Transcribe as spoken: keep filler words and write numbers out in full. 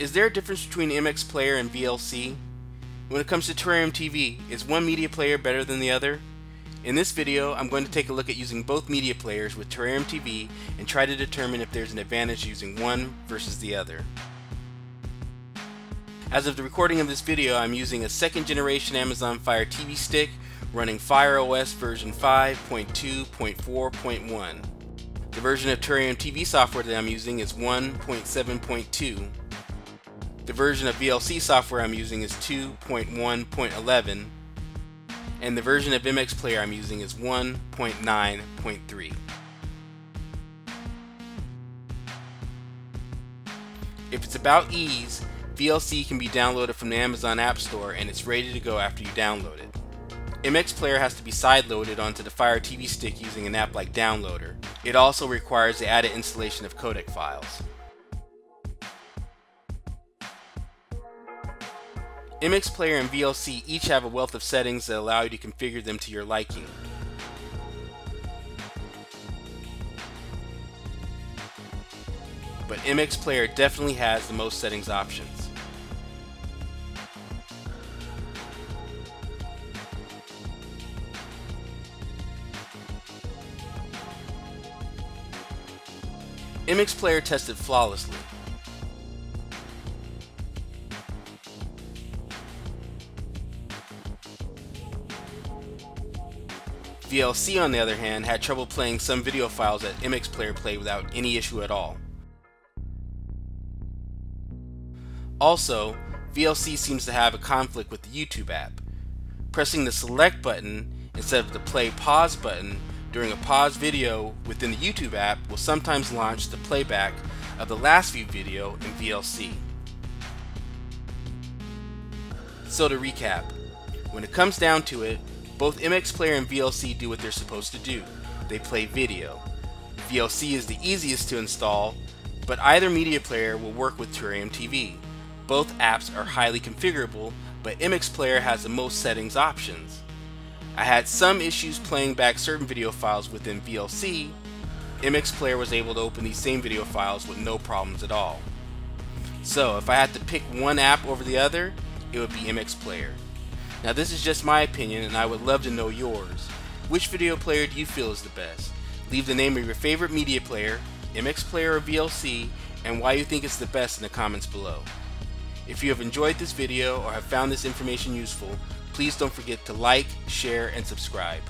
Is there a difference between M X Player and V L C? When it comes to Terrarium T V, is one media player better than the other? In this video, I'm going to take a look at using both media players with Terrarium T V and try to determine if there's an advantage using one versus the other. As of the recording of this video, I'm using a second generation Amazon Fire T V Stick running Fire O S version five point two point four point one. The version of Terrarium T V software that I'm using is one point seven point two. The version of V L C software I'm using is two point one point eleven. And the version of M X Player I'm using is one point nine point three. If it's about ease, V L C can be downloaded from the Amazon App Store and it's ready to go after you download it. M X Player has to be sideloaded onto the Fire T V Stick using an app like Downloader. It also requires the added installation of codec files. M X Player and V L C each have a wealth of settings that allow you to configure them to your liking. But M X Player definitely has the most settings options. M X Player tested flawlessly. V L C, on the other hand, had trouble playing some video files that M X Player played without any issue at all. Also, V L C seems to have a conflict with the YouTube app. Pressing the select button instead of the play pause button during a paused video within the YouTube app will sometimes launch the playback of the last viewed video in V L C. So to recap, when it comes down to it, both M X Player and V L C do what they're supposed to do. They play video. V L C is the easiest to install, but either media player will work with Terrarium T V. Both apps are highly configurable, but M X Player has the most settings options. I had some issues playing back certain video files within V L C. M X Player was able to open these same video files with no problems at all. So if I had to pick one app over the other, it would be M X Player. Now this is just my opinion and I would love to know yours. Which video player do you feel is the best? Leave the name of your favorite media player, M X Player or V L C, and why you think it's the best in the comments below. If you have enjoyed this video or have found this information useful, please don't forget to like, share, and subscribe.